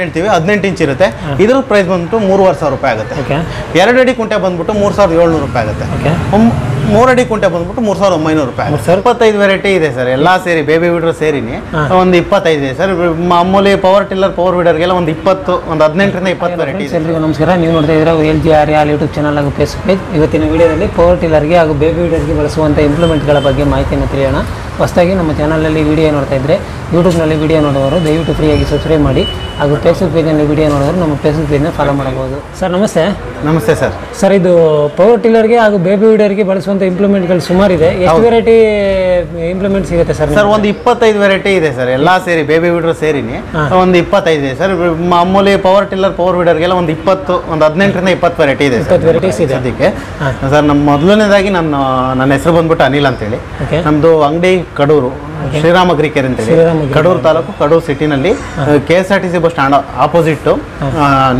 18 inch इधर price बंदू 3500 रूपाय आगे एर अडी कुंटे बंदू 3700 रूपाय आगे मूर अडी कुंटे बंदू 3900 रूपाय सर 25 वेरैटी है सर एल्ला सेरी बेबी वीडर सेरी 25 सर मामूली पवर टिलर पवर वीडर 18 से 20 वेरैटी है। नमस्कार, ನೀವು ನೋಡ್ತಾ ಇದ್ದೀರಾ YLG Arya all YouTube channel ಹಾಗೂ ಫೇಸ್ಬುಕ್ ಪೇಜ್। ಇವತ್ತಿನ ವಿಡಿಯೋದಲ್ಲಿ ಪವರ್ ಟಿಲ್ಲರ್ ಗೆ ಹಾಗೂ ಬೇಬಿ ವೀಡರ್ ಗೆ ಬಳಸುವಂತ ಇಂಪ್ಲಿಮೆಂಟ್ ಗಳ ಬಗ್ಗೆ ಮಾಹಿತಿಯನ್ನು ತಿಳಿಯೋಣ। ಹೊಸದಾಗಿ ನಮ್ಮ ಚಾನೆಲ್ ನಲ್ಲಿ ವಿಡಿಯೋ ನೋಡ್ತಾ ಇದ್ರೆ ಯೂಟ್ಯೂಬ್ ನಲ್ಲಿ ವಿಡಿಯೋ ನೋಡುವವರು ದಯವಿಟ್ಟು ಫ್ರೀ ಆಗಿ ಸಬ್ಸ್ಕ್ರೈಬ್ ಮಾಡಿ ಹಾಗೂ ಫೇಸ್ಬುಕ್ ಪೇಜ್ ನಲ್ಲಿ ವಿಡಿಯೋ ನೋಡುವವರು ನಮ್ಮ ಫೇಸ್ಬುಕ್ ಪೇಜ್ ನ ಫಾಲೋ ಮಾಡಬಹುದು। ಸರ್ ನಮಸ್ತೆ। ನಮಸ್ತೆ ಸರ್। ಸರ್ ಇದು ಪವರ್ ಟಿಲ್ಲರ್ ಗೆ ಹಾಗೂ ಬೇಬಿ ವೀಡರ್ ಗೆ ಬಳಸುವಂತ ಇಂಪ್ಲಿಮೆಂಟ್ ಗಳು ಸುಮಾರು ಇದೆ, ಎಷ್ಟು ವೆರೈಟಿ ಇಂಪ್ಲಿಮೆಂಟ್ ಸಿಗುತ್ತೆ ಸರ್? ಸರ್ 25 ವೆರೈಟಿ ಇದೆ ಸರ್, ಎಲ್ಲಾ ಸೇರಿ ಬೇಬಿ ವೀಡರ್ ಸೇರಿ 25 ಇದೆ ಸರ್, ಮಾಮೂಲಿ ಪವರ್ ಟಿಲ್ಲರ್ ಪವರ್ ವೀಡರ್ ಗೆ 18 से 20 वेरैटी है सर। नम मोदलनेदागि नन्न हेसरु बंदबिट्टु अनिल अंत हेळि, नम्मदु अंगडि Kadur SRI rama agri care Kadur taluk Kadur city KSRTC bus stand opposite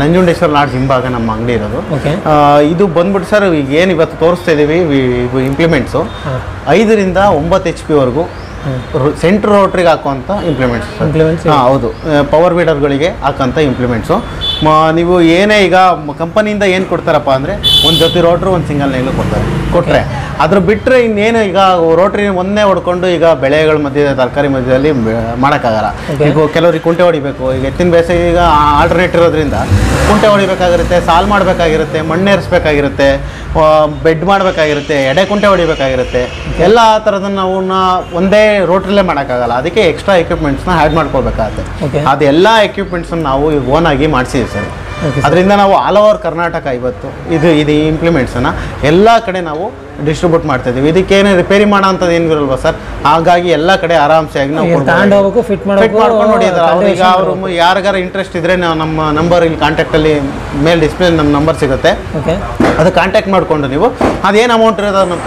Nanjundeshwara lodge हिंभाग नम अंगड़ी इतना बंदबिट्टु सर। ऐनवत्तु तोरिस्ता इदीवि इंप्लिमेंट्स 5 से 9 HP वरेगू सेंटर रोटरी हाकोंत इंप्लिमेंट्स, हौदु पवर वीडर्गळिगे हाकोंत इंप्लिमेंट्स। ನೀವು ಏನೇ ಈಗ ಕಂಪನಿಯಿಂದ ಏನು ಕೊಡ್ತಾರಪ್ಪ ಅಂದರೆ ಒಂದು ಜೊತೆ ರೋಟ್ರು ಒಂದು ಸಿಂಗಲ್ ನೇಗ್ಲು ಕೊಟ್ಟರೆ ಅದ್ರ ಬಿಟ್ಟರೆ ಇನ್ನೇನು ಈಗ ರೋಟ್ರಿ ಒಂದೇ ಹೊಡ್ಕೊಂಡು ಈಗ ಬೆಳೆಗಳ ಮಧ್ಯೆ ತರಕಾರಿ ಮಧ್ಯದಲ್ಲಿ ಮಾಡೋಕ್ಕಾಗಲ್ಲ। ಈಗ ಕೆಲವರಿಗೆ ಕುಂಟೆ ಹೊಡಿಬೇಕು, ಈಗ ಎತ್ತಿನ ಬೇಸೆ ಈಗ ಆಲ್ಟರ್ನೇಟ್ ಇರೋದ್ರಿಂದ ಕುಂಟೆ ಹೊಡಿಬೇಕಾಗಿರುತ್ತೆ, ಸಾಲು ಮಾಡಬೇಕಾಗಿರುತ್ತೆ, ಮಣ್ಣೇರಿಸಬೇಕಾಗಿರುತ್ತೆ, ಬೆಡ್ ಮಾಡಬೇಕಾಗಿರುತ್ತೆ, ಎಡೆ ಕುಂಟೆ ಹೊಡಿಬೇಕಾಗಿರುತ್ತೆ, ಎಲ್ಲ ಥರದನ್ನು ನಾವು ಒಂದೇ ರೋಟ್ರಲ್ಲೇ ಮಾಡೋಕ್ಕಾಗಲ್ಲ, ಅದಕ್ಕೆ ಎಕ್ಸ್ಟ್ರಾ ಎಕ್ವಿಪ್ಮೆಂಟ್ಸ್ನ ಆ್ಯಡ್ ಮಾಡ್ಕೊಳ್ಬೇಕಾಗತ್ತೆ। ಅದೆಲ್ಲ ಎಕ್ವಿಪ್ಮೆಂಟ್ಸನ್ನು ನಾವು ಓನಾಗಿ ಮಾಡಿಸಿದ್ದೀವಿ ಸರ್। ಅದರಿಂದ ನಾವು ಆಲ್ ಓವರ್ ಕರ್ನಾಟಕ ಇವತ್ತು ಇದು ಇಂಪ್ಲಿಮೆಂಟ್ಸನ್ನು ಎಲ್ಲ ಕಡೆ ನಾವು ಡಿಸ್ಟ್ರಿಬ್ಯೂಟ್ ಮಾಡ್ತಾ ಇದ್ದೀವಿ। ಇದಕ್ಕೇನು ರಿಪೇರಿ ಮಾಡೋ ಅಂಥದ್ದು ಏನು ಇರಲ್ವಾ ಸರ್, ಹಾಗಾಗಿ ಎಲ್ಲ ಕಡೆ ಆರಾಮ್ಸೆ ಆಗಿ ನಾವು ತಗೊಂಡು ಹೋಗಬೇಕು, ಫಿಟ್ ಮಾಡ್ಕೊಂಡು ನೋಡಿದಾರೆ ಅವ್ರಿಗೆ। ಅವರು ಯಾರಿಗಾರ ಇಂಟ್ರೆಸ್ಟ್ ಇದ್ದರೆ ನಾವು ನಮ್ಮ ನಂಬರ್ ಇಲ್ಲಿ ಕಾಂಟ್ಯಾಕ್ಟಲ್ಲಿ ಮೇಲೆ ಡಿಸ್ಪ್ಲೇ ನಮ್ಮ ನಂಬರ್ ಸಿಗುತ್ತೆ, ಅದು ಕಾಂಟ್ಯಾಕ್ಟ್ ಮಾಡಿಕೊಂಡು ನೀವು ಅದೇನು ಅಮೌಂಟ್ ಇರೋದು ಅದನ್ನು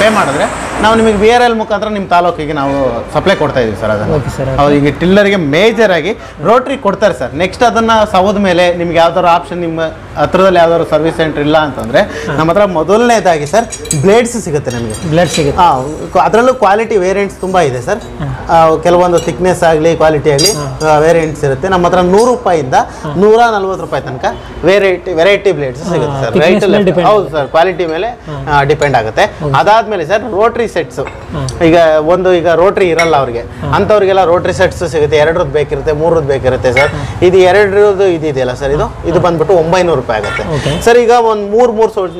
ಪೇ ಮಾಡಿದ್ರೆ ನಾವು ನಿಮಗೆ VRL ಮುಖಾಂತರ ನಿಮ್ಮ ತಾಲೂಕಿಗೆ ನಾವು ಸಪ್ಲೈ ಕೊಡ್ತಾ ಇದ್ದೀವಿ ಸರ್। ಅದನ್ನು ಅವ್ರಿಗೆ ಟಿಲ್ಲರ್ಗೆ ಮೇಜರಾಗಿ ರೋಟ್ರಿ ಕೊಡ್ತಾರೆ ಸರ್, ನೆಕ್ಸ್ಟ್ ಅದನ್ನು ಸವದ ಮೇಲೆ ನಿಮ್ಗೆ ಯಾವ್ದಾದ್ರು ಆಪ್ಷನ್ ನಿಮ್ಮ ಹತ್ರದಲ್ಲಿ ಯಾವ್ದಾದ್ರು ಸರ್ವಿಸ್ ಸೆಂಟರ್ ಇಲ್ಲ ಅಂತಂದರೆ ನಮ್ಮ ಹತ್ರ ಮೊದಲನೇದಾಗಿ ಸರ್ ಬ್ಲೇಡ್ಸ್ ಸಿಗುತ್ತೆ ನಮಗೆ, ಬ್ಲೇಡ್ ಸಿಗುತ್ತೆ, ಅದರಲ್ಲೂ ಕ್ವಾಲಿಟಿ ವೇರಿಯಂಟ್ಸ್ ತುಂಬ ಇದೆ ಸರ್, ಕೆಲವೊಂದು ಥಿಕ್ನೆಸ್ ಆಗಲಿ ಕ್ವಾಲಿಟಿ ಆಗಲಿ ವೇರಿಯಂಟ್ಸ್ ಇರುತ್ತೆ। ನಮ್ಮ ಹತ್ರ 100 ರೂಪಾಯಿಂದ 140 ರೂಪಾಯಿ ತನಕ ವೆರೈಟಿ ಬ್ಲೇಡ್ಸ್ ಸಿಗುತ್ತೆ ಸರ್, ರೈಟ್? ಹೌದು ಸರ್, ಕ್ವಾಲಿಟಿ ಮೇಲೆ ಡಿಪೆಂಡ್ ಆಗುತ್ತೆ। ಅದಾದಮೇಲೆ ಸರ್ ರೋಟ್ರಿ ಸೆಟ್ಸು, ಈಗ ರೋಟ್ರಿ ಇರಲ್ಲ ಅವ್ರಿಗೆ ಅಂಥವ್ರಿಗೆಲ್ಲ ರೋಟ್ರಿ ಸೆಟ್ಸು ಸಿಗುತ್ತೆ, 2 ಬೇಕಿರುತ್ತೆ, 3 ಬೇಕಿರುತ್ತೆ ಸರ್। ಇದು 2 ಇದೆಯಲ್ಲ ಸರ್, ಇದು ಬಂದ್ಬಿಟ್ಟು 900 ರೂಪಾಯಿ ಆಗುತ್ತೆ ಸರ್। ಈಗ ಒಂದು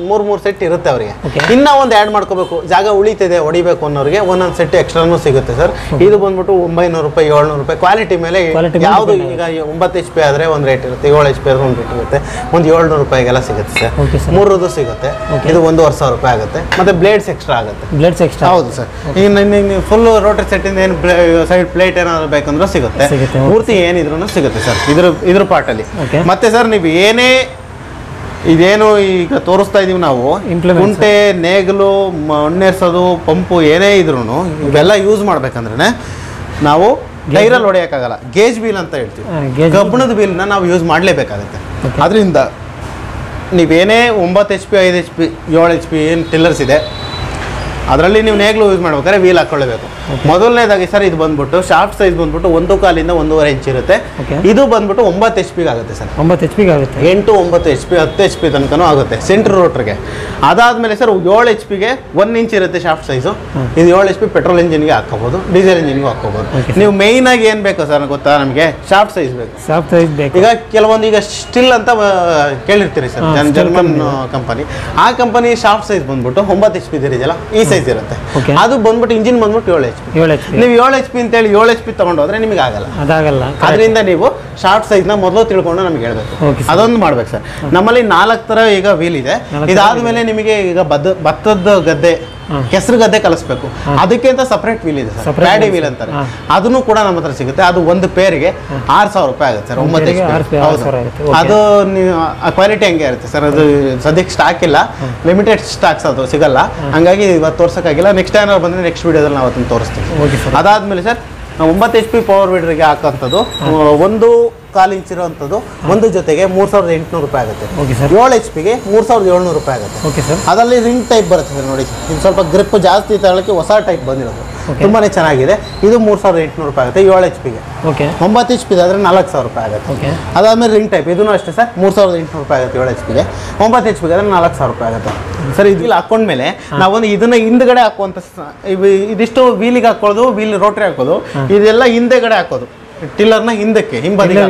ಮೂರು ಸೆಟ್ ಇರುತ್ತೆ ಅವರಿಗೆ, ಇನ್ನ ಒಂದು ಆ್ಯಡ್ ಮಾಡ್ಕೋಬೇಕು, ಜಾಗ ಉಳಿತಿದೆ ಹೊಡಿಬೇಕು ಅನ್ನೋರಿಗೆ ಒಂದೊಂದು ಸೆಟ್ ಎಕ್ಸ್ಟ್ರಾನು ಸಿಗುತ್ತೆ ಸರ್। ಇದು ಬಂದ್ಬಿಟ್ಟು 900 ರೂಪಾಯಿ, 700 ರೂಪಾಯಿ, ಕ್ವಾಲಿಟಿ ಮೇಲೆ ಯಾವುದು ಈಗ 9 HP ಆದರೆ ಒಂದು ರೇಟ್ ಇರುತ್ತೆ, 7 HP ಆದರೆ ಒಂದು ರೇಟ್ ಇರುತ್ತೆ, ಒಂದು 700 ರೂಪಾಯಿಗೆಲ್ಲ ಸಿಗುತ್ತೆ ಸರ್, 3 ಸಿಗುತ್ತೆ, ಇದು 1500 ರೂಪಾಯಿ ಆಗುತ್ತೆ, ಮತ್ತೆ ಬ್ಲೇಡ್ಸ್ ಎಕ್ಸ್ಟ್ರಾ ಆಗುತ್ತೆ, ಬ್ಲೇಡ್ಸ್ ಎಕ್ಸ್ಟ್ರಾ, ಹೌದು ಸರ್। ಈಗ ಫುಲ್ ರೋಟರಿ ಸೆಟ್ಟಿಂದ ಏನು ಸೈಡ್ ಪ್ಲೇಟ್ ಏನಾದರೂ ಬೇಕಂದ್ರೂ ಸಿಗುತ್ತೆ, ಪೂರ್ತಿ ಏನಿದ್ರೂ ಸಿಗುತ್ತೆ ಸರ್ ಇದ್ರ ಪಾರ್ಟಲ್ಲಿ। ಮತ್ತೆ ಸರ್ ನೀವು ಏನೇ ಇದೇನು ಈಗ ತೋರಿಸ್ತಾ ಇದೀವಿ ನಾವು ಕುಂಟೆ ನೇಗಿಲು ಮಣ್ಣೆರ್ಸೋದು ಪಂಪು ಏನೇ ಇದ್ರು ಇವೆಲ್ಲ ಯೂಸ್ ಮಾಡ್ಬೇಕಂದ್ರೆ ನಾವು ಟೈರಲ್ಲಿ ಹೊಡೆಯೋಕ್ಕಾಗಲ್ಲ, ಗೇಜ್ ಬೀಲ್ ಅಂತ ಹೇಳ್ತೀವಿ, ಕಬ್ಬಿಣದ ಬೀಲ್ನ ನಾವು ಯೂಸ್ ಮಾಡಲೇಬೇಕಾಗುತ್ತೆ। ಅದರಿಂದ ನೀವೇನೇ 9 HP, 5 HP, 7 HP ಏನು ಟಿಲ್ಲರ್ಸ್ ಇದೆ ಅದರಲ್ಲಿ ನೀವು ನೇಗ್ಲು ಯೂಸ್ ಮಾಡ್ಬೇಕಾದ್ರೆ ವೀಲ್ ಹಾಕೊಳ್ಳಬೇಕು। ಮೊದಲನೇದಾಗಿ ಸರ್ ಇದು ಬಂದ್ಬಿಟ್ಟು ಶಾರ್ಟ್ ಸೈಜ್ ಬಂದ್ಬಿಟ್ಟು 1 ಕಾಲಿಂದ 1.5 ಇಂಚ್ ಇರುತ್ತೆ, ಇದು ಬಂದ್ಬಿಟ್ಟು 9 HP ಆಗುತ್ತೆ ಸರ್, 9 HP ಆಗುತ್ತೆ, 8, 9 HP, 10 HP ತನಕನೂ ಆಗುತ್ತೆ ಸೆಂಟ್ರ್ ರೋಟ್ರಿಗೆ। ಅದಾದಮೇಲೆ ಸರ್ 7 HPಗೆ 1 ಇಂಚ್ ಇರುತ್ತೆ ಶಾಫ್ಟ್ ಸೈಜು, ಇದು 7 HP ಪೆಟ್ರೋಲ್ ಇಂಜಿನ್ಗೆ ಹಾಕೋಬೋದು, ಡೀಸೆಲ್ ಇಂಜಿನ್ಗೂ ಹಾಕೋಬೋದು। ನೀವು ಮೇಯ್ನ್ ಆಗಿ ಏನು ಬೇಕು ಸರ್ ಗೊತ್ತಾ ನಮಗೆ, ಶಾಫ್ಟ್ ಸೈಜ್ ಬೇಕು, ಶಾಫ್ಟ್ ಸೈಜ್ ಬೇಕು। ಈಗ ಕೆಲವೊಂದು ಈಗ ಸ್ಟಿಲ್ ಅಂತ ಕೇಳಿರ್ತೀರಿ ಸರ್, ಜರ್ಮನ್ ಕಂಪನಿ, ಆ ಕಂಪನಿ ಶಾಫ್ಟ್ ಸೈಜ್ ಬಂದ್ಬಿಟ್ಟು 9 HP ಇದೆಯಲ್ಲ ಈ ಸೈಜ್ ಇರುತ್ತೆ, ಅದು ಬಂದ್ಬಿಟ್ಟು ಇಂಜಿನ್ ಬಂದ್ಬಿಟ್ಟು 7 HP, ನೀವು 7 HP ಅಂತ ಹೇಳಿ 7 HP ತಗೊಂಡೋದ್ರೆ ನಿಮಗೆ ಆಗಲ್ಲ, ಅದಾಗಲ್ಲ। ಅದರಿಂದ ನೀವು ಶಾರ್ಟ್ ಸೈಜ್ ನ ಮೊದಲು ತಿಳ್ಕೊಂಡು ನಮ್ಗೆ ಹೇಳ್ಬೇಕು, ಅದೊಂದು ಮಾಡ್ಬೇಕು ಸರ್। ನಮ್ಮಲ್ಲಿ 4 ತರ ಈಗ ವೀಲ್ ಇದೆ, ಇದಾದ್ಮೇಲೆ ನಿಮಗೆ ಈಗ ಭತ್ತದ ಗದ್ದೆ, ಕೆಸರು ಗದ್ದೆ ಕಲಿಸ್ಬೇಕು ಅದಕ್ಕೆ ಅಂತ ಸಪ್ರೇಟ್ ವೀಲ್ ಇದೆ ಸರ್, ಪ್ಯಾಡಿ ವೀಲ್ ಅಂತಾರೆ, ಅದನ್ನು ಕೂಡ ನಮ್ಮ ಹತ್ರ ಸಿಗುತ್ತೆ, ಅದು ಒಂದು ಪೇರಿಗೆ 6000 ರೂಪಾಯಿ ಆಗುತ್ತೆ ಸರ್, 9 HP। ಅದು ಕ್ವಾಲಿಟಿ ಹಂಗೆ ಇರುತ್ತೆ ಸರ್, ಅದು ಸದ್ಯಕ್ಕೆ ಸ್ಟಾಕ್ ಇಲ್ಲ, ಲಿಮಿಟೆಡ್ ಸ್ಟಾಕ್ಸ್ ಅದು ಸಿಗಲ್ಲ, ಹಂಗಾಗಿ ಇವತ್ತು ತೋರ್ಸೋಕ್ಕಾಗಿಲ್ಲ, ನೆಕ್ಸ್ಟ್ ಟೈಮ್ ಅವ್ರು ಬಂದರೆ ನೆಕ್ಸ್ಟ್ ವೀಡಿಯೋದಲ್ಲಿ ನಾವು ಅದನ್ನು ತೋರಿಸ್ತೀವಿ। ಅದಾದಮೇಲೆ ಸರ್ 9 HP ಪವರ್ ವೀಡರ್ಗೆ ಹಾಕೋಂಥದ್ದು 1 ಕಾಲು ಇಂಚ್ ಇರೋವಂಥದ್ದು 1 ಜೊತೆಗೆ 3800 ರೂಪಾಯಿ ಆಗುತ್ತೆ, 7 HPಗೆ 3700 ರೂಪಾಯಿ ಆಗುತ್ತೆ, ಅದರಲ್ಲಿ ರಿಂಗ್ ಟೈಪ್ ಬರುತ್ತೆ ಸರ್, ನೋಡಿ ಇದು ಸ್ವಲ್ಪ ಗ್ರಿಪ್ ಜಾಸ್ತಿ ತಗೊಳ್ಳೋಕ್ಕೆ ಹೊಸ ಟೈಪ್ ಬಂದಿರೋದು, ತುಂಬಾನೇ ಚೆನ್ನಾಗಿದೆ ಇದು 3800 ರೂಪಾಯಿ ಆಗುತ್ತೆ 7 ಎಚ್ಪಿ ಗೆ ಓಕೆ 9 ಎಚ್ಪಿ ಆದ್ರೆ 4000 ರೂಪಾಯಿ ಆಗುತ್ತೆ ಓಕೆ ಅದಾದ್ಮೇಲೆ ರಿಂಗ್ ಟೈಪ್ ಇದೂನು ಅಷ್ಟೇ ಸರ್ 3800 ರೂಪಾಯಿ ಆಗುತ್ತೆ 7 ಎಚ್ಪಿ ಗೆ 9 ಎಚ್ಪಿ ಆದ್ರೆ 4000 ರೂಪಾಯಿ ಆಗುತ್ತೆ ಸರ್ ಇದನ್ನ ಹಾಕೊಂಡ ಮೇಲೆ ನಾವು ಇದನ್ನ ಹಿಂದೆಗಡೆ ಹಾಕುವಂತ ಇದಿಷ್ಟು ವೀಲಿಗೆ ಹಾಕೊಳ್ಳೋದು ವೀಲ್ ರೋಟರಿ ಹಾಕೋದು ಇದೆಲ್ಲ ಹಿಂದೆಗಡೆ ಹಾಕೋದು ಟಿಲ್ಲರ್ ನ ಹಿಂದಕ್ಕೆ ಹಿಂಬದಿಗೆ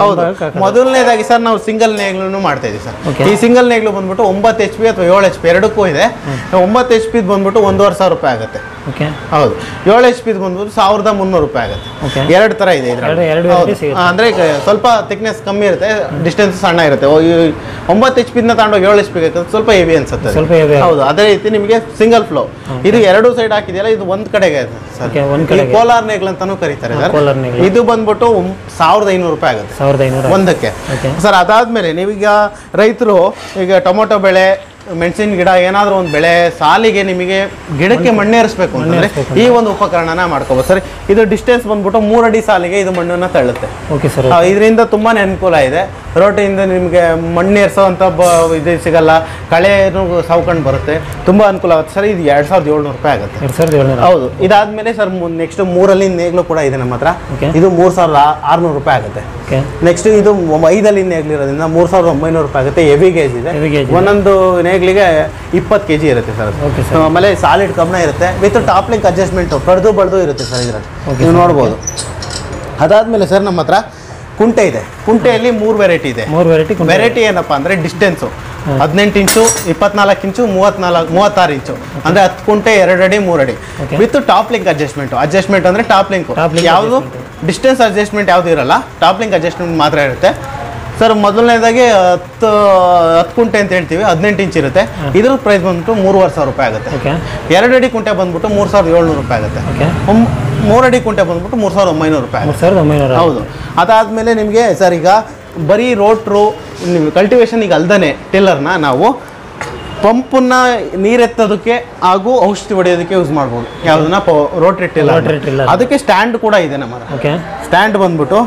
ಹೌದು ಮೊದಲನೇದಾಗಿ ಸರ್ ನಾವು ಸಿಂಗಲ್ ನೇಗ್ಲುನು ಮಾಡ್ತಾ ಇದೀವಿ ಸರ್ ಈ ಸಿಂಗಲ್ ನೇಗ್ಲು ಬಂದ್ಬಿಟ್ಟು 9 ಎಚ್ ಪಿ ಅಥವಾ 7 ಎಚ್ ಪಿ ಎರಡಕ್ಕೂ ಇದೆ 9 ಎಚ್ ಪಿ ಬಂದ್ಬಿಟ್ಟು 1500 ರೂಪಾಯಿ ಆಗುತ್ತೆ ಓಕೆ ಹೌದು 7 ಎಚ್ ಪಿ ಬಂದ್ಬಿಟ್ಟು 1300 ರೂಪಾಯಿ ಆಗುತ್ತೆ ಎರಡು ತರ ಇದೆ ಇದರಲ್ಲಿ ಅಂದ್ರೆ ಸ್ವಲ್ಪ ಥಿಕ್ನೆಸ್ ಕಮ್ಮಿ ಇರುತ್ತೆ ಡಿಸ್ಟೆನ್ಸ್ ಸಣ್ಣ ಇರುತ್ತೆ 9 ಎಚ್ ಪಿ ನ ತಗೊಂಡು 7 ಎಚ್ ಪಿ ಗೆ ಸ್ವಲ್ಪ ಹೆವಿ ಅನ್ಸುತ್ತೆ ಸ್ವಲ್ಪ ಹೆವಿ ಹೌದು ಅದೇ ರೀತಿ ನಿಮಗೆ ಸಿಂಗಲ್ ಫ್ಲೋ ಇದು ಎರಡು ಸೈಡ್ ಹಾಕಿದೆಯಲ್ಲ ಇದು ಒಂದು ಕಡೆಗೆ ಸರ್ ಕೋಲಾರ್ ನೇಗ್ಲು ಅಂತಾನೂ ಕರೀತಾರೆ ಸರ್ ಕೋಲಾರ್ ನೇಗ್ಲು ಬಂದ್ಬಿಟ್ಟು 1500 ರೂಪಾಯಿ ಆಗುತ್ತೆ ಒಂದಕ್ಕೆ ಸರ್ ಅದಾದ್ಮೇಲೆ ನೀವೀಗ ರೈತರು ಈಗ ಟೊಮೊಟೊ ಬೆಳೆ ಮೆಣಸಿನ ಗಿಡ ಏನಾದರೂ ಒಂದು ಬೆಳೆ ಸಾಲಿಗೆ ನಿಮಗೆ ಗಿಡಕ್ಕೆ ಮಣ್ಣೇರಿಸಬೇಕು ಅಂತಂದ್ರೆ ಈ ಒಂದು ಉಪಕರಣನ ಮಾಡ್ಕೋಬಹುದು ಸರ್ ಇದು ಡಿಸ್ಟೆನ್ಸ್ ಬಂದ್ಬಿಟ್ಟು 3 ಅಡಿ ಸಾಲಿಗೆ ಇದು ಮಣ್ಣನ್ನು ತಳ್ಳುತ್ತೆ ಓಕೆ ಸರ್ ಇದರಿಂದ ತುಂಬಾನೇ ಅನುಕೂಲ ಇದೆ ರೋಟಿಯಿಂದ ನಿಮಗೆ ಮಣ್ಣೇರಿಸೋಂಥ ಇದು ಸಿಗಲ್ಲ ಕಳೆನೂ ಸಾವ್ಕೊಂಡು ಬರುತ್ತೆ ತುಂಬ ಅನುಕೂಲ ಆಗುತ್ತೆ ಸರ್ ಇದು 2700 ರೂಪಾಯಿ ಆಗುತ್ತೆ 2700 ಹೌದು ಇದಾದ್ಮೇಲೆ ಸರ್ ನೆಕ್ಸ್ಟ್ 3 ಅಲ್ಲಿನ ನೇಗ್ಲು ಕೂಡ ಇದೆ ನಮ್ಮ ಹತ್ರ ಇದು 3600 ರೂಪಾಯಿ ಆಗುತ್ತೆ ನೆಕ್ಸ್ಟ್ ಇದು 5 ಅಲ್ಲಿನ ನೇಗ್ಲು ಇರೋದ್ರಿಂದ 3900 ರೂಪಾಯಿ ಆಗುತ್ತೆ ಹೆವಿ ಗೇಜ್ ಇದೆ ಒಂದೊಂದು ನೇಗ್ಲಿಗೆ 20 kg ಇರುತ್ತೆ ಸರ್ ಆಮೇಲೆ ಸಾಲಿಡ್ ಕಬ್ಣ ಇರುತ್ತೆ ವಿತ್ ಟಾಪ್ ಲಿಂಕ್ ಅಡ್ಜಸ್ಟ್ಮೆಂಟ್ ಪಡೆದು ಬಡ್ದು ಇರುತ್ತೆ ಸರ್ ಇದರಲ್ಲಿ ನೀವು ನೋಡ್ಬೋದು ಅದಾದ್ಮೇಲೆ ಸರ್ ನಮ್ಮ ಹತ್ರ ಕುಂಟೆ ಇದೆ ಕುಂಟೆಯಲ್ಲಿ 3 ವೆರೈಟಿ ಇದೆ ವೆರೈಟಿ ಏನಪ್ಪಾ ಅಂದ್ರೆ ಡಿಸ್ಟೆನ್ಸು 18 ಇಂಚು 24 ಇಂಚು 36 ಇಂಚು ಅಂದ್ರೆ 10 ಕುಂಟೆ 2 ಅಡಿ 3 ಅಡಿ with top link adjustment adjustment ಅಂದ್ರೆ ಟಾಪ್ ಲಿಂಕ್ ಯಾವುದು ಡಿಸ್ಟೆನ್ಸ್ ಅಡ್ಜಸ್ಟ್ಮೆಂಟ್ ಯಾವುದು ಇರಲ್ಲ ಟಾಪ್ ಲಿಂಕ್ ಅಡ್ಜಸ್ಟ್ಮೆಂಟ್ ಮಾತ್ರ ಇರುತ್ತೆ ಸರ್ ಮೊದಲನೇದಾಗಿ 10 ಕುಂಟೆ ಅಂತ ಹೇಳ್ತೀವಿ 18 ಇಂಚ್ ಇರುತ್ತೆ ಇದ್ರ ಪ್ರೈಸ್ ಬಂದ್ಬಿಟ್ಟು 3500 ರೂಪಾಯಿ ಆಗುತ್ತೆ 2 ಅಡಿ ಕುಂಟೆ ಬಂದ್ಬಿಟ್ಟು 3700 ರೂಪಾಯಿ ಆಗುತ್ತೆ 3 ಅಡಿ ಕುಂಟೆ ಬಂದ್ಬಿಟ್ಟು 3900 ರೂಪಾಯಿ ಹೌದು ಅದಾದ್ಮೇಲೆ ನಿಮಗೆ ಸರ್ ಈಗ ಬರೀ ರೋಟ್ರು ಕಲ್ಟಿವೇಶನ್ ಈಗ ಅಲ್ದೇ ಟಿಲ್ಲರ್ನ ನಾವು ಪಂಪನ್ನ ನೀರೆತ್ತೋದಕ್ಕೆ ಹಾಗೂ ಔಷಧಿ ಹೊಡೆಯೋದಕ್ಕೆ ಯೂಸ್ ಮಾಡ್ಬೋದು ಯಾವುದನ್ನ ರೋಟ್ರಿ ಟಿಲ್ಲರ್ ಅದಕ್ಕೆ ಸ್ಟ್ಯಾಂಡ್ ಕೂಡ ಇದೆ ನಮ್ಮ ಸ್ಟ್ಯಾಂಡ್ ಬಂದ್ಬಿಟ್ಟು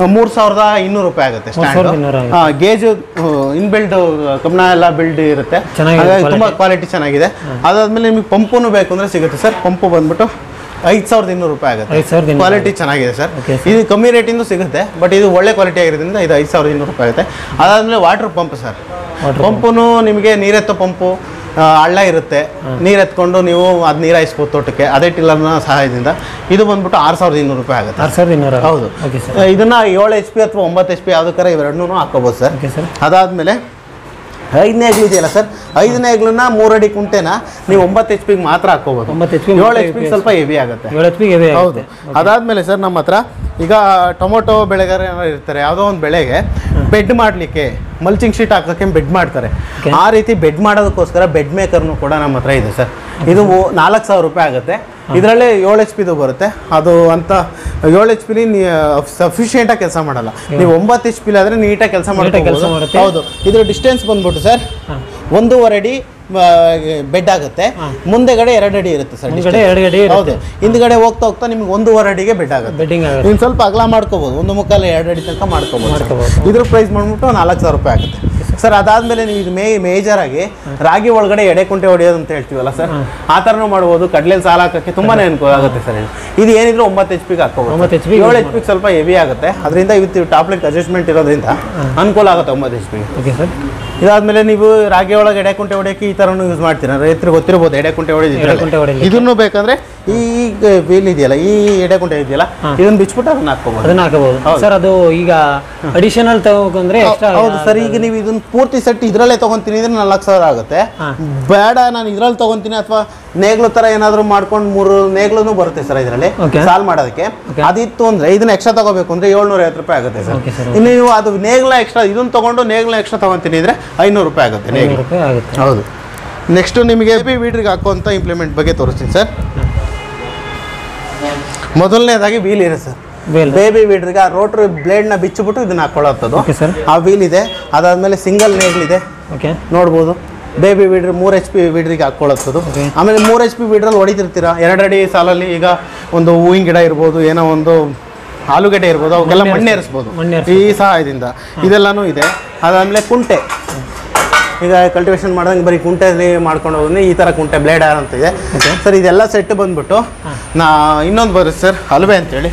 3200 ರೂಪಾಯಿ ಆಗುತ್ತೆ ಸ್ಟ್ಯಾಂಡ್ ಗೇಜ್ ಇನ್ಬಿಲ್ಡ್ ಕಬ್ಣ ಎಲ್ಲ ಬಿಲ್ಡ್ ಇರುತ್ತೆ ತುಂಬಾ ಕ್ವಾಲಿಟಿ ಚೆನ್ನಾಗಿದೆ ಅದಾದ್ಮೇಲೆ ನಿಮಗೆ ಪಂಪನ್ನು ಬೇಕು ಅಂದ್ರೆ ಸಿಗುತ್ತೆ ಸರ್ ಪಂಪು ಬಂದ್ಬಿಟ್ಟು 5200 ರೂಪಾಯಿ ಆಗುತ್ತೆ ಕ್ವಾಲಿಟಿ ಚೆನ್ನಾಗಿದೆ ಸರ್ ಇದು ಕಮ್ಮಿ ರೇಟಿಂದು ಸಿಗುತ್ತೆ ಬಟ್ ಇದು ಒಳ್ಳೆ ಕ್ವಾಲಿಟಿ ಆಗಿರೋದ್ರಿಂದ ಇದು 5200 ರೂಪಾಯಿ ಆಗುತ್ತೆ ಅದಾದ್ಮೇಲೆ ವಾಟರ್ ಪಂಪ್ ಸರ್ ಪಂಪುನು ನಿಮಗೆ ನೀರೆತ್ತೋ ಪಂಪು ಹಳ್ಳ ಇರುತ್ತೆ ನೀರು ಎತ್ಕೊಂಡು ನೀವು ಅದು ನೀರಾಯಿಸ್ಬೋದು ತೋಟಕ್ಕೆ ಅದೇ ಟಿಲ್ಲರ್ನ ಸಹಾಯದಿಂದ ಇದು ಬಂದ್ಬಿಟ್ಟು 6200 ರೂಪಾಯಿ ಆಗುತ್ತೆ 6200 ಹೌದು ಇದನ್ನ 7 ಎಚ್ ಪಿ ಅಥವಾ 9 ಎಚ್ ಪಿ ಯಾವ್ದಕ್ಕಾರ ಇವೆರಡನ್ನೂ ಹಾಕೋಬೋದು ಸರ್ ಅದಾದ್ಮೇಲೆ 5ನೇ ಎಗ್ಲು ಇದೆಯಲ್ಲ ಸರ್ 5ನೇ ಎಗ್ಲನ್ನ 3 ಅಡಿ ಕುಂಟೆನ ನೀವು 9 ಎಚ್ ಪಿಗೆ ಮಾತ್ರ ಹಾಕೋಬಹುದು 7 ಎಚ್ ಪಿಗೆ ಸ್ವಲ್ಪ ಹೆವಿ ಆಗುತ್ತೆ 7 ಎಚ್ ಪಿಗೆ ಹೆವಿ ಹೌದು ಅದಾದ್ಮೇಲೆ ಸರ್ ನಮ್ಮ ಹತ್ರ ಈಗ ಟೊಮೊಟೊ ಬೆಳೆಗಾರ ಇರ್ತಾರೆ ಯಾವುದೋ ಒಂದು ಬೆಳೆಗೆ ಬೆಡ್ ಮಾಡಲಿಕ್ಕೆ ಮಲ್ಚಿಂಗ್ ಶೀಟ್ ಹಾಕೋಕ್ಕೆ ಬೆಡ್ ಮಾಡ್ತಾರೆ ಆ ರೀತಿ ಬೆಡ್ ಮಾಡೋದಕ್ಕೋಸ್ಕರ ಬೆಡ್ ಮೇಕರ್ನು ಕೂಡ ನಮ್ಮ ಹತ್ರ ಇದೆ ಸರ್ ಇದು 4000 ರೂಪಾಯಿ ಆಗುತ್ತೆ ಇದರಲ್ಲೇ 7 ಎಚ್ ಪಿದು ಬರುತ್ತೆ ಅದು ಅಂತ 7 ಎಚ್ ಪಿ ಸಫಿಷಿಯೆಂಟಾಗಿ ಕೆಲಸ ಮಾಡಲ್ಲ ನೀವು 9 ಎಚ್ ಪಿ ಆದರೆ ನೀಟಾಗಿ ಕೆಲಸ ಮಾಡುತ್ತೆ ಹೌದು ಇದರ ಡಿಸ್ಟೆನ್ಸ್ ಬಂದ್ಬಿಟ್ಟು ಸರ್ 1.5 ಅಡಿ ಬೆಡ್ ಆಗುತ್ತೆ ಮುಂದೆಗಡೆ 2 ಅಡಿ ಇರುತ್ತೆ ಸರ್ ಹೌದು ಹಿಂದ್ಗಡೆ ಹೋಗ್ತಾ ಹೋಗ್ತಾ ನಿಮ್ಗೆ 1.5 ಅಡಿಗೆ ಬೆಡ್ ಆಗುತ್ತೆ ನೀವು ಸ್ವಲ್ಪ ಅಗಲ ಮಾಡ್ಕೋಬಹುದು 1 ಮುಕ್ಕಾಲು 2 ಅಡಿ ತನಕ ಮಾಡ್ಕೋಬಹುದು ಇದ್ರ ಪ್ರೈಸ್ ಬಂದ್ಬಿಟ್ಟು 4000 ರೂಪಾಯಿ ಆಗುತ್ತೆ ಸರ್ ಅದಾದ್ಮೇಲೆ ನೀವು ಇದು ಮೇಜರ್ ಆಗಿ ರಾಗಿ ಒಳಗಡೆ ಎಡೆ ಕುಂಟೆ ಹೊಡೆಯೋದು ಅಂತ ಹೇಳ್ತೀವಲ್ಲ ಸರ್ ಆ ಥರನೂ ಮಾಡ್ಬೋದು ಕಡಲೆಲ್ ಸಾಲ ಹಾಕೋಕ್ಕೆ ತುಂಬಾನೇ ಅನುಕೂಲ ಆಗುತ್ತೆ ಸರ್ ಇದು ಏನಿದ್ರು 9 ಎಚ್ ಪಿಗೆ ಹಾಕೋಬಹುದು 7 ಎಚ್ ಪಿಗೆ ಸ್ವಲ್ಪ ಹೆವಿ ಆಗುತ್ತೆ ಅದರಿಂದ ಇವತ್ತು ಟಾಪ್ ಲಿಂಕ್ ಅಡ್ಜಸ್ಟ್ಮೆಂಟ್ ಇರೋದ್ರಿಂದ ಅನುಕೂಲ ಆಗುತ್ತೆ 9 ಎಚ್ ಪಿಗೆ ಇದಾದ್ಮೇಲೆ ನೀವು ರಾಗಿ ಒಳಗೆ ಎಡೆ ಕುಂಟೆ ಹೊಡೆಯೋಕೆ ಈ ಥರನೂ ಯೂಸ್ ಮಾಡ್ತೀರ ರೈತರಿಗೆ ಗೊತ್ತಿರಬಹುದು ಎಡೆ ಕುಂಟೆ ಹೊಡೆಯೋದು ಇದನ್ನು ಬೇಕಂದ್ರೆ ಈಗ ವೀಲ್ ಇದೆಯಲ್ಲ ಈ ಎಡೆ ಕುಂಟೆ ಇದೆಯಲ್ಲ ಇದನ್ನು ಬಿಚ್ಚಿಬಿಟ್ಟು ಅದನ್ನ ಹಾಕೋಬಹುದು ಸರ್ ಅದು ಈಗ ಅಡಿಷನಲ್ ತಗೊಂಡ್ರೆ ಹೌದು ಸರ್ ಈಗ ನೀವು ಇದನ್ನ ಪೂರ್ತಿ ಸೆಟ್ ಇದರಲ್ಲೇ ತಗೊಂತೀನಿ ಅಂದ್ರೆ 4000 ಆಗುತ್ತೆ ಬೇಡ ನಾನು ಇದರಲ್ಲಿ ತಗೊಂತೀನಿ ಅಥವಾ ನೇಗ್ಲು ತರ ಏನಾದ್ರು ಮಾಡ್ಕೊಂಡು 3 ನೇಗ್ಲೂ ಬರುತ್ತೆ ಸರ್ ಇದರಲ್ಲಿ ಸಾಲ್ ಮಾಡೋದಕ್ಕೆ ಅದಿತ್ತು ಅಂದ್ರೆ ಇದನ್ನ ಎಕ್ಸ್ಟ್ರಾ ತಗೋಬೇಕು ಅಂದ್ರೆ 750 ರೂಪಾಯಿ ಆಗುತ್ತೆ ಸರ್ ಇನ್ನು ನೀವು ಅದು ನೇಗ್ಲ ಎಕ್ಸ್ಟ್ರಾ ಇದನ್ನ ತಗೊಂಡು ನೇಗ್ಲ ಎಕ್ಸ್ಟ್ರಾ ತಗೊಂತೀನಿ ಅಂದ್ರೆ 500 ರೂಪಾಯಿ ಆಗುತ್ತೆ ನೇಗ್ಲು ಹೌದು ನೆಕ್ಸ್ಟ್ ನಿಮಗೆ ಹೆವಿ ವೀಡ್ರಿಗೆ ಹಾಕುವಂಥ ಇಂಪ್ಲಿಮೆಂಟ್ ಬಗ್ಗೆ ತೋರಿಸ್ತೀನಿ ಸರ್ ಮೊದಲನೇದಾಗಿ ವೀಲ್ ಇದೆ ಸರ್ ಬೇಬಿ ವೀಡ್ರಿಗೆ ಆ ರೋಟ್ರಿ ಬ್ಲೇಡ್ನ ಬಿಚ್ಚಿಬಿಟ್ಟು ಇದನ್ನ ಹಾಕೊಳ್ಳೋದು ಆ ವೀಲ್ ಇದೆ ಅದಾದ್ಮೇಲೆ ಸಿಂಗಲ್ ನೇಗ್ಲ್ ಇದೆ ನೋಡ್ಬೋದು ಬೇಬಿ ವೀಡ್ರಿ 3 ಎಚ್ ಪಿ ವೀಡ್ರಿಗೆ ಹಾಕೊಳ್ಳೋದು ಆಮೇಲೆ 3 ಎಚ್ ಪಿ ವೀಡ್ರಲ್ಲಿ ಹೊಡಿತಿರ್ತೀರಾ 2 ಅಡಿ ಸಾಲಲ್ಲಿ ಈಗ ಒಂದು ಹೂವಿನ ಗಿಡ ಇರ್ಬೋದು ಏನೋ ಒಂದು ಆಲೂಗಡ್ಡೆ ಇರ್ಬೋದು ಅವಕ್ಕೆಲ್ಲ ಮಣ್ಣೇರಿಸ್ಬೋದು ಈ ಸಹಾಯದಿಂದ ಇದೆಲ್ಲಾನು ಇದೆ ಅದಾದ್ಮೇಲೆ ಕುಂಟೆ ಈಗ ಕಲ್ಟಿವೇಷನ್ ಮಾಡಿದಂಗೆ ಬರೀ ಕುಂಟೆಲಿ ಮಾಡ್ಕೊಂಡು ಹೋಗೋದು ಈ ತರ ಕುಂಟೆ ಬ್ಲೇಡ್ ಆರ್ ಅಂತ ಇದೆ ಸರ್. ಇದೆಲ್ಲ ಸೆಟ್ ಬಂದ್ಬಿಟ್ಟು ಇನ್ನೊಂದು ಬರುತ್ತೆ ಸರ್ ಹಲವೆ ಅಂತ ಹೇಳಿ,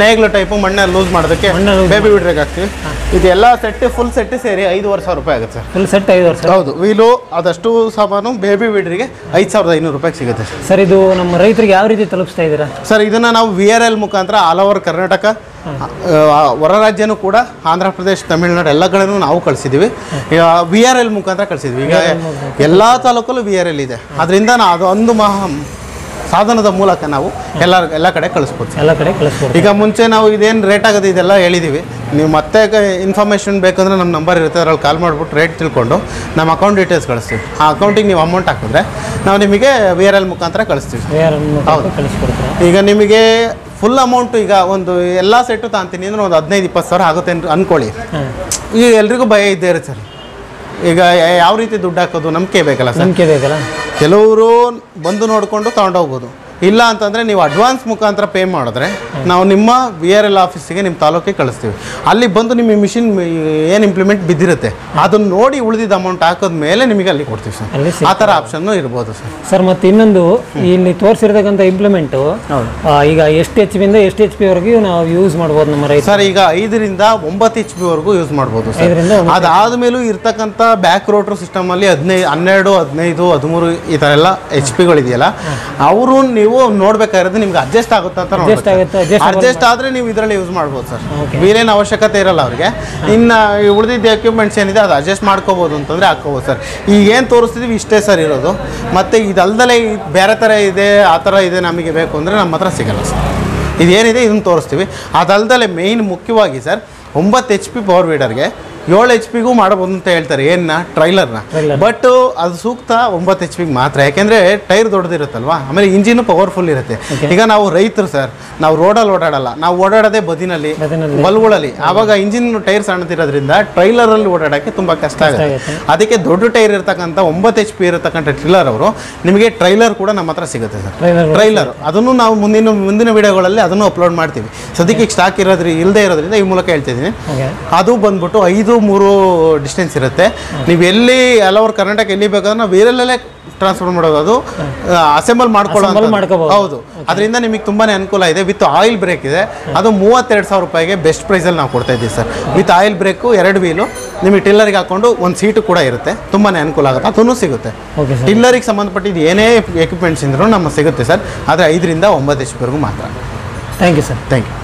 ನೇಗ್ಲು ಟೈಪು ಮಣ್ಣಲ್ಲಿ ಲೂಸ್ ಮಾಡೋದಕ್ಕೆ ಬೇಬಿ ವಿಡ್ರಿಗೆ ಹಾಕ್ತೀವಿ. ಇದೆಲ್ಲ ಸೆಟ್ ಫುಲ್ ಸೆಟ್ ಸೇರಿ 5,500 ರೂಪಾಯಿ ಆಗುತ್ತೆ ಸರ್. ಫುಲ್ ಸೆಟ್ 5,000 ಹೌದು. ವೀಲು ಅದಷ್ಟು ಸಾಮಾನು ಬೇಬಿ ವಿಡ್ರಿಗೆ 5,500 ರೂಪಾಯಿಗೆ ಸಿಗುತ್ತೆ ಸರ್. ಇದು ನಮ್ಮ ರೈತರಿಗೆ ಯಾವ ರೀತಿ ತಲುಪಿಸ್ತಾ ಇದ್ದೀರಾ ಸರ್? ಇದನ್ನು ನಾವು VRL ಮುಖಾಂತರ ಆಲ್ ಓವರ್ ಕರ್ನಾಟಕ, ಹೊರ ರಾಜ್ಯನೂ ಕೂಡ, ಆಂಧ್ರ ಪ್ರದೇಶ, ತಮಿಳುನಾಡು ಎಲ್ಲ ಕಡೆನೂ ನಾವು ಕಳಿಸಿದ್ದೀವಿ. VRL ಮುಖಾಂತರ ಕಳಿಸಿದ್ವಿ. ಈಗ ಎಲ್ಲ ತಾಲೂಕಲ್ಲೂ VRL ಇದೆ. ಅದರಿಂದ ನಾವು ಅದೊಂದು ಸಾಧನದ ಮೂಲಕ ನಾವು ಎಲ್ಲ ಕಡೆ ಕಳಿಸ್ಬೋದು, ಎಲ್ಲ ಕಡೆ ಕಳಿಸ್ಬೋದು. ಈಗ ಮುಂಚೆ ನಾವು ಇದೇನು ರೇಟ್ ಆಗೋದು ಇದೆಲ್ಲ ಹೇಳಿದ್ದೀವಿ. ನೀವು ಮತ್ತೆ ಇನ್ಫಾರ್ಮೇಷನ್ ಬೇಕಂದರೆ ನಮ್ಮ ನಂಬರ್ ಇರುತ್ತೆ, ಅದರಲ್ಲಿ ಕಾಲ್ ಮಾಡಿಬಿಟ್ಟು ರೇಟ್ ತಿಳ್ಕೊಂಡು ನಮ್ಮ ಅಕೌಂಟ್ ಡೀಟೇಲ್ಸ್ ಕಳಿಸ್ತೀವಿ. ಆ ಅಕೌಂಟಿಗೆ ನೀವು ಅಮೌಂಟ್ ಹಾಕಿದ್ರೆ ನಾವು ನಿಮಗೆ VRL ಮುಖಾಂತರ ಕಳಿಸ್ತೀವಿ. ಹೌದು. ಈಗ ನಿಮಗೆ ಫುಲ್ ಅಮೌಂಟು, ಈಗ ಒಂದು ಎಲ್ಲ ಸೆಟ್ಟು ತಗೊತೀನಿ ಅಂದರೆ ಒಂದು 15,000-20,000 ಆಗುತ್ತೆ ಅಂದ್ಕೊಳ್ಳಿ. ಈಗ ಎಲ್ರಿಗೂ ಭಯ ಇದ್ದೇ ಇರುತ್ತೆ ಸರ್. ಈಗ ಯಾವ ರೀತಿ ದುಡ್ಡು ಹಾಕೋದು, ನಂಬಿಕೆ ಬೇಕಲ್ಲ ಸರ್. ನಂಬಿಕೆ ಬೇಕಲ್ಲ. ಕೆಲವರು ಬಂದು ನೋಡಿಕೊಂಡು ತೊಗೊಂಡೋಗ್ಬೋದು. ಇಲ್ಲ ಅಂತಂದರೆ ನೀವು ಅಡ್ವಾನ್ಸ್ ಮುಖಾಂತರ ಪೇ ಮಾಡಿದ್ರೆ ನಾವು ನಿಮ್ಮ VRL ಆಫೀಸಿಗೆ ನಿಮ್ಮ ತಾಲೂಕಿಗೆ ಕಳಿಸ್ತೀವಿ. ಅಲ್ಲಿ ಬಂದು ನಿಮ್ಮ ಮಿಷಿನ್ ಏನು ಇಂಪ್ಲಿಮೆಂಟ್ ಬಿದ್ದಿರುತ್ತೆ ಅದನ್ನು ನೋಡಿ ಉಳಿದಿದ್ದ ಅಮೌಂಟ್ ಹಾಕೋದ ಮೇಲೆ ನಿಮಗೆ ಅಲ್ಲಿ ಕೊಡ್ತೀವಿ ಸರ್. ಆ ಥರ ಆಪ್ಷನ್ನು ಇರ್ಬೋದು ಸರ್. ಸರ್ ಮತ್ತು ಇನ್ನೊಂದು, ಇಲ್ಲಿ ತೋರಿಸಿರ್ತಕ್ಕಂಥ ಇಂಪ್ಲಿಮೆಂಟು ಈಗ ಎಷ್ಟು HP ಇಂದ ಎಷ್ಟು HP ವರೆಗೂ ನಾವು ಯೂಸ್ ಮಾಡ್ಬೋದು ನಮ್ಮ ರೈತ ಸರ್? ಈಗ 5ರಿಂದ 9 HP ವರೆಗೂ ಯೂಸ್ ಮಾಡ್ಬೋದು ಸರ್. ಅದಾದಮೇಲೂ ಇರ್ತಕ್ಕಂಥ ಬ್ಯಾಕ್ ರೋಟ್ರ್ ಸಿಸ್ಟಮಲ್ಲಿ 12, 15, 13 ಈ ಥರ ಎಲ್ಲ HP ಗಳಿದೆಯಲ್ಲ ಅವರು ನೀವು ನೋಡ್ಬೇಕಾಗಿರೋದು ನಿಮ್ಗೆ ಅಡ್ಜಸ್ಟ್ ಆಗುತ್ತಾ ಅಂತ ನೋಡ್ತೀವಿ. ಅಡ್ಜಸ್ಟ್ ಆದರೆ ನೀವು ಇದರಲ್ಲಿ ಯೂಸ್ ಮಾಡ್ಬೋದು ಸರ್. ಬೇರೇನು ಅವಶ್ಯಕತೆ ಇರಲ್ಲ ಅವ್ರಿಗೆ. ಇನ್ನು ಉಳಿದಿದ್ದ ಎಕ್ವಿಪ್ಮೆಂಟ್ಸ್ ಏನಿದೆ ಅದು ಅಡ್ಜಸ್ಟ್ ಮಾಡ್ಕೋಬೋದು ಅಂತಂದರೆ ಹಾಕ್ಕೋಬೋದು ಸರ್. ಈಗೇನು ತೋರಿಸ್ತಿದ್ದೀವಿ ಇಷ್ಟೇ ಸರ್ ಇರೋದು. ಮತ್ತು ಇದಲ್ದಲೇ ಬೇರೆ ಥರ ಇದೆ, ಆ ಥರ ಇದೆ ನಮಗೆ ಬೇಕು ಅಂದರೆ ನಮ್ಮ ಹತ್ರ ಸಿಗಲ್ಲ ಸರ್. ಇದೇನಿದೆ ಇದನ್ನು ತೋರಿಸ್ತೀವಿ. ಅದಲ್ದಲೇ ಮೇಯ್ನ್ ಮುಖ್ಯವಾಗಿ ಸರ್ 9 HP ಪವರ್ ವೀಡರ್ಗೆ 7 HP ಗೂ ಮಾಡಬಹುದು ಅಂತ ಹೇಳ್ತಾರೆ ಏನನ್ನ ಟ್ರೈಲರ್ನ. ಬಟ್ ಅದು ಸೂಕ್ತ 9 HP ಮಾತ್ರ. ಯಾಕೆಂದರೆ ಟೈರ್ ದೊಡ್ಡದಿರುತ್ತಲ್ವಾ, ಆಮೇಲೆ ಇಂಜಿನು ಪವರ್ಫುಲ್ ಇರುತ್ತೆ. ಈಗ ನಾವು ರೈತರು ಸರ್, ನಾವು ರೋಡಲ್ಲಿ ಓಡಾಡಲ್ಲ, ನಾವು ಓಡಾಡೋದೇ ಬದಿನಲ್ಲಿ ಬಲ್ಗಳಲ್ಲಿ. ಆವಾಗ ಇಂಜಿನ್ ಟೈರ್ ಸಣ್ಣದಿರೋದ್ರಿಂದ ಟ್ರೈಲರಲ್ಲಿ ಓಡಾಡೋಕ್ಕೆ ತುಂಬ ಕಷ್ಟ ಆಗುತ್ತೆ. ಅದಕ್ಕೆ ದೊಡ್ಡ ಟೈರ್ ಇರತಕ್ಕಂಥ 9 HP ಇರತಕ್ಕಂಥ ಟ್ರಿಲ್ಲರ್ ಅವರು ನಿಮಗೆ ಟ್ರೈಲರ್ ಕೂಡ ನಮ್ಮ ಹತ್ರ ಸಿಗುತ್ತೆ ಸರ್. ಟ್ರೈಲರ್ ಅದನ್ನು ನಾವು ಮುಂದಿನ ವಿಡಿಯೋಗಳಲ್ಲಿ ಅದನ್ನು ಅಪ್ಲೋಡ್ ಮಾಡ್ತೀವಿ. ಸದ್ಯಕ್ಕೆ ಸ್ಟಾಕ್ ಇಲ್ಲದೆ ಇರೋದ್ರಿಂದ ಈ ಮೂಲಕ ಹೇಳ್ತಿದ್ದೀನಿ. ಅದು ಬಂದ್ಬಿಟ್ಟು 5-3 ಡಿಸ್ಟೆನ್ಸ್ ಇರುತ್ತೆ. ನೀವು ಎಲ್ಲಿ ಆಲ್ ಓವರ್ ಕರ್ನಾಟಕ ಎಲ್ಲಿ ಬೇಕಾದ್ರೆ ನಾವು VRL ಅಲ್ಲೇ ಟ್ರಾನ್ಸ್ಫರ್ ಮಾಡೋದು. ಅದು ಅಸೆಂಬಲ್ ಮಾಡ್ಕೊಳ್ಳೋದು. ಹೌದು. ಅದರಿಂದ ನಿಮಗೆ ತುಂಬಾ ಅನುಕೂಲ ಇದೆ. ವಿತ್ ಆಯಿಲ್ ಬ್ರೇಕ್ ಇದೆ. ಅದು 32,000 ರೂಪಾಯಿಗೆ ಬೆಸ್ಟ್ ಪ್ರೈಸಲ್ಲಿ ನಾವು ಕೊಡ್ತಾ ಇದ್ದೀವಿ sir. With oil brake, 2 wheel, ನಿಮಗೆ ಟಿಲ್ಲರಿಗೆ ಹಾಕ್ಕೊಂಡು ಒಂದು ಸೀಟು ಕೂಡ ಇರುತ್ತೆ. ತುಂಬಾ ಅನುಕೂಲ ಆಗುತ್ತೆ. ಅದನ್ನು ಸಿಗುತ್ತೆ. ಟಿಲ್ಲರಿಗೆ ಸಂಬಂಧಪಟ್ಟಿದ್ದು ಏನೇ ಎಕ್ವಿಪ್ಮೆಂಟ್ಸ್ ಇಂದ್ರೂ ನಮ್ಮ ಸಿಗುತ್ತೆ ಸರ್. ಆದರೆ 5ರಿಂದ 9 HP ವರೆಗೂ ಮಾತ್ರ. Thank you sir. Thank you.